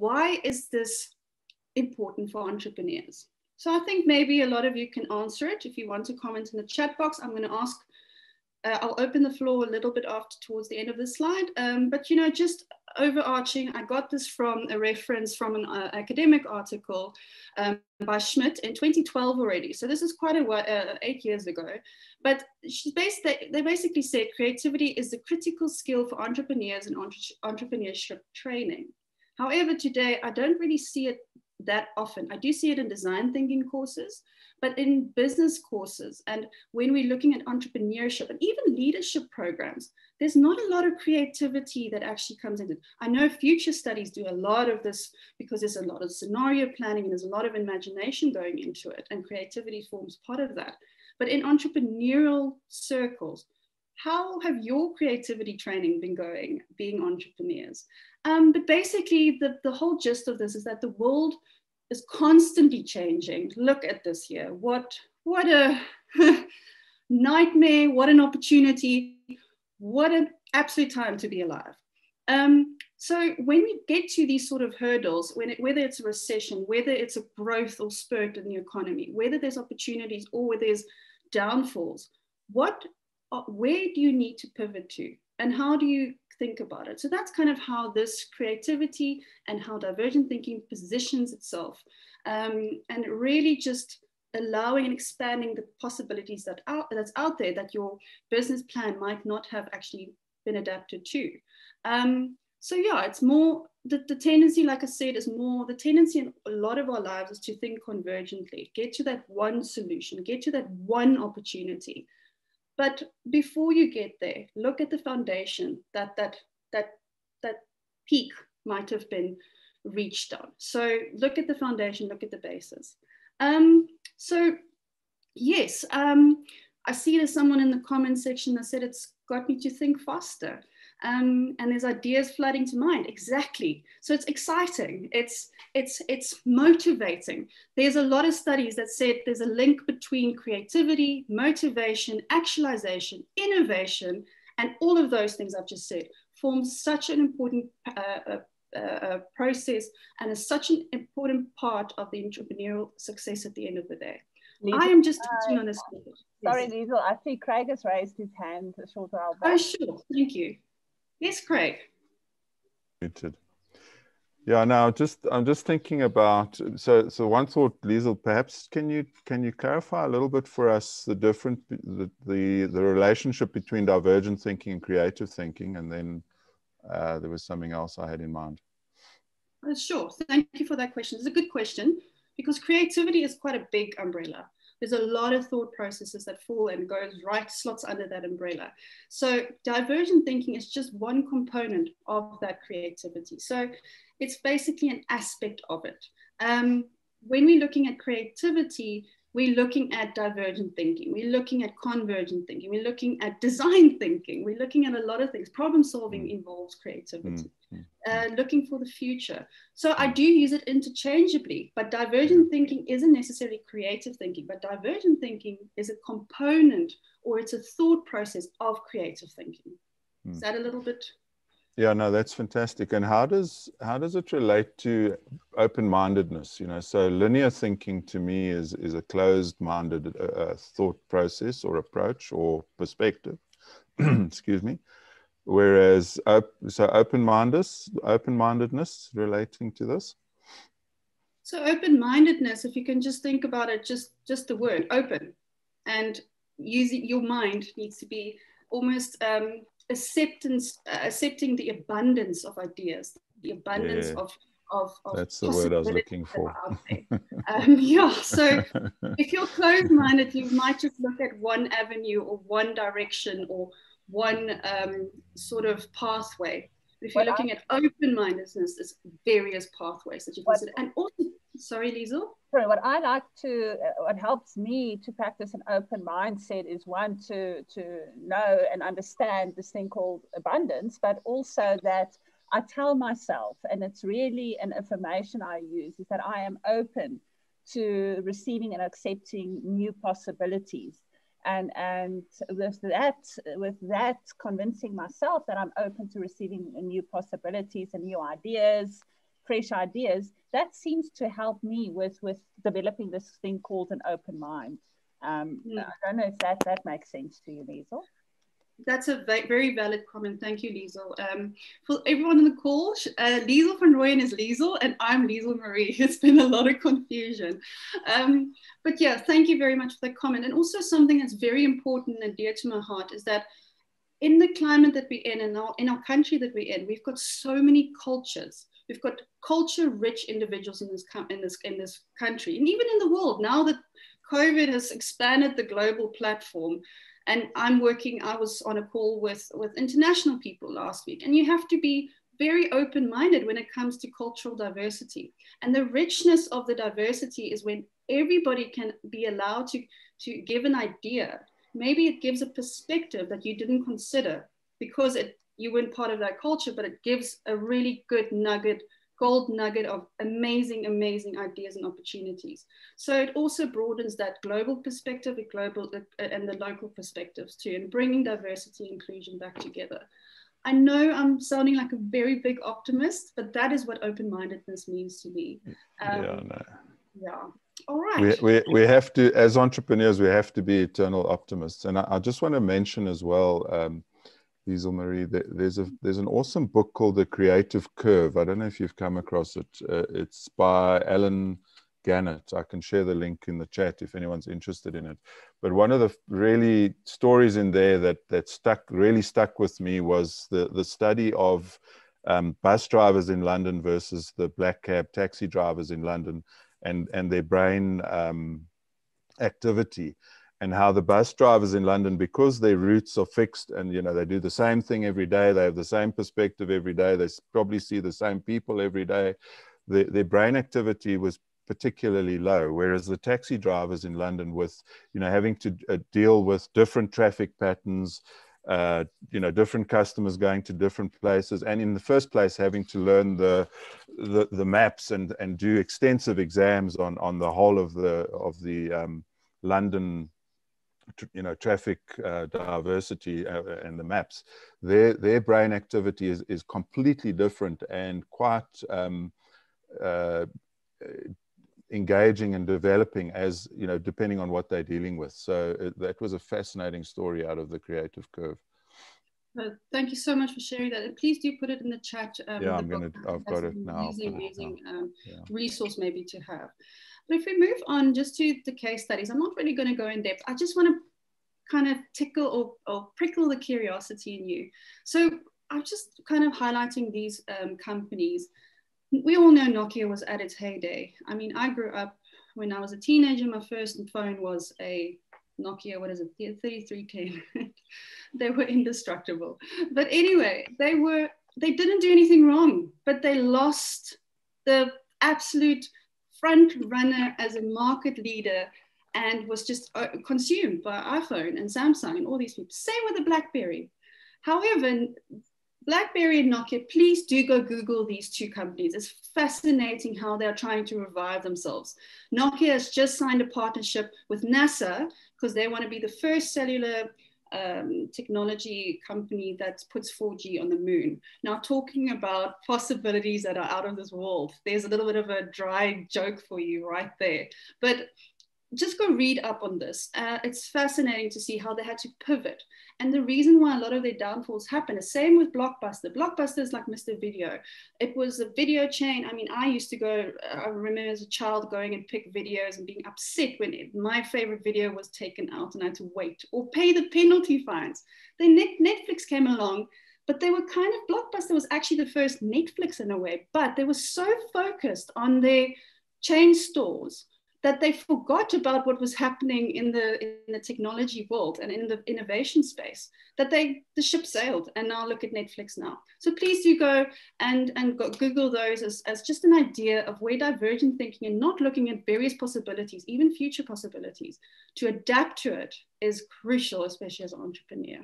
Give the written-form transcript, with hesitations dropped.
why is this important for entrepreneurs? So I think maybe a lot of you can answer it. If you want to comment in the chat box, I'm going to ask, I'll open the floor a little bit after towards the end of the slide. But, you know, just overarching, I got this from a reference from an academic article by Schmidt in 2012 already. So this is quite a while, 8 years ago. But they basically said creativity is the critical skill for entrepreneurs and entrepreneurship training. However, today, I don't really see it that often. I do see it in design thinking courses, but in business courses, and when we're looking at entrepreneurship and even leadership programs, there's not a lot of creativity that actually comes into it. I know future studies do a lot of this because there's a lot of scenario planning and there's a lot of imagination going into it, and creativity forms part of that. But in entrepreneurial circles, how have your creativity training been going, being entrepreneurs? But basically, the whole gist of this is that the world is constantly changing. Look at this year. What a nightmare, what an opportunity, what an absolute time to be alive. So when we get to these sort of hurdles, whether it's a recession, whether it's a growth or spurt in the economy, whether there's opportunities or whether there's downfalls, where do you need to pivot to, and how do you think about it? So that's kind of how this creativity and how divergent thinking positions itself, and really just allowing and expanding the possibilities that that's out there that your business plan might not have actually been adapted to. So yeah, it's more the tendency, like I said, is more the tendency in a lot of our lives is to think convergently, get to that one solution, get to that one opportunity. But before you get there, look at the foundation that peak might have been reached on. So look at the foundation, look at the basis. So yes, I see there's someone in the comment section that said it's got me to think faster. And there's ideas flooding to mind. Exactly. So it's exciting. It's motivating. There's a lot of studies that said there's a link between creativity, motivation, actualization, innovation, and all of those things I've just said form such an important process and is such an important part of the entrepreneurial success at the end of the day. Liesl, I am just touching on this. Sorry, yes. Liesl, I see Craig has raised his hand a short while back. Oh, sure. Thank you. Yes, Craig. Yeah, now I'm just thinking about, so one thought, Liesl, perhaps can you clarify a little bit for us the different the relationship between divergent thinking and creative thinking, and then there was something else I had in mind. Sure, thank you for that question. It's a good question because creativity is quite a big umbrella. There's a lot of thought processes that fall and goes right, slots under that umbrella. So divergent thinking is just one component of that creativity. So it's basically an aspect of it. When we're looking at creativity, we're looking at divergent thinking. We're looking at convergent thinking. We're looking at design thinking. We're looking at a lot of things. Problem solving involves creativity, looking for the future. So I do use it interchangeably, but divergent thinking isn't necessarily creative thinking, but divergent thinking is a component, or it's a thought process of creative thinking. Is that a little bit? Yeah, no, that's fantastic. And how does it relate to open-mindedness? You know, so linear thinking to me is a closed-minded thought process or approach or perspective. Excuse me. Whereas open-mindedness relating to this. So open-mindedness, if you can just think about it, just the word open, and using your mind needs to be almost. Accepting the abundance of ideas, the abundance of that's the word I was looking for. Yeah, so if you're closed-minded, you might just look at one avenue or one direction or one sort of pathway. If you're looking at open-mindedness, there's various pathways that you consider. And also, sorry, Liesl. Sorry, what I like to, what helps me to practice an open mindset is one, to know and understand this thing called abundance, but also that I tell myself, and it's really an affirmation I use, is that I am open to receiving and accepting new possibilities. And with that, convincing myself that I'm open to receiving new possibilities and new ideas fresh ideas, that seems to help me with developing this thing called an open mind. I don't know if that makes sense to you, Liesl. That's a very valid comment. Thank you, Liesl. For everyone on the call, Liesl van Royen is Liesl and I'm Liesl Marie. It's been a lot of confusion. But yeah, thank you very much for that comment. And also something that's very important and dear to my heart is that in the climate that we're in our country that we're in, we've got so many cultures. We've got culture-rich individuals in this country and even in the world. Now that COVID has expanded the global platform, and I was on a call with international people last week, and you have to be very open-minded when it comes to cultural diversity. And the richness of the diversity is when everybody can be allowed to give an idea. Maybe it gives a perspective that you didn't consider because you weren't part of that culture, but it gives a really good nugget, gold nugget of amazing, amazing ideas and opportunities. So it also broadens that global perspective, and the local perspectives too, and bringing diversity and inclusion back together. I know I'm sounding like a very big optimist, but that is what open-mindedness means to me. Yeah. All right. We have to, as entrepreneurs, we have to be eternal optimists. And I just want to mention as well, Liesl Marie, there's an awesome book called The Creative Curve. I don't know if you've come across it. It's by Alan Gannett. I can share the link in the chat if anyone's interested in it. But one of the really stories in there that really stuck with me was the study of bus drivers in London versus the black cab taxi drivers in London and their brain activity. And how the bus drivers in London, because their routes are fixed and they do the same thing every day, they have the same perspective every day, they probably see the same people every day, their brain activity was particularly low. Whereas the taxi drivers in London, with having to deal with different traffic patterns, different customers going to different places, and in the first place having to learn the maps and do extensive exams on the whole of the London traffic diversity and the maps, their brain activity is completely different and quite engaging and developing, as depending on what they're dealing with. So that was a fascinating story out of The Creative Curve. Well, thank you so much for sharing that, and please do put it in the chat. I've got it now. Amazing resource maybe to have. But if we move on just to the case studies, I'm not really going to go in depth. I just want to kind of tickle or prickle the curiosity in you. So I'm just kind of highlighting these companies. We all know Nokia was at its heyday. I mean, I grew up when I was a teenager. My first phone was a Nokia, 3310. They were indestructible. But anyway, they didn't do anything wrong, but they lost the absolute front runner as a market leader and was just consumed by iPhone and Samsung and all these people. Same with the Blackberry. However, Blackberry and Nokia, please do go Google these two companies. It's fascinating how they're trying to revive themselves. Nokia has just signed a partnership with NASA because they want to be the first cellular technology company that puts 4G on the moon. Now, talking about possibilities that are out of this world, there's a little bit of a dry joke for you right there. But just go read up on this. It's fascinating to see how they had to pivot. And the reason why a lot of their downfalls happen is same with Blockbuster. Blockbuster is like Mr. Video. It was a video chain. I mean, I remember as a child going and pick videos and being upset when my favorite video was taken out and I had to wait or pay the penalty fines. Then Netflix came along, but they were kind of, Blockbuster was actually the first Netflix in a way, but they were so focused on their chain stores that they forgot about what was happening in the technology world and in the innovation space, that the ship sailed. And now look at Netflix now. So please do go and Google those as just an idea of where divergent thinking and not looking at various possibilities, even future possibilities, to adapt to it is crucial, especially as an entrepreneur.